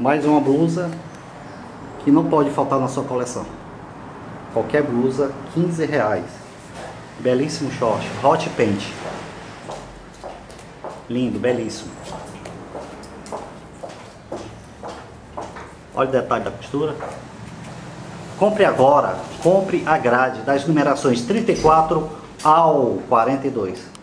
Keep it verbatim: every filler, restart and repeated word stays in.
mais uma blusa que não pode faltar na sua coleção. Qualquer blusa, quinze reais. Belíssimo short, hot paint. Lindo, belíssimo. Olha o detalhe da costura. Compre agora, compre a grade das numerações trinta e quatro ao quarenta e dois.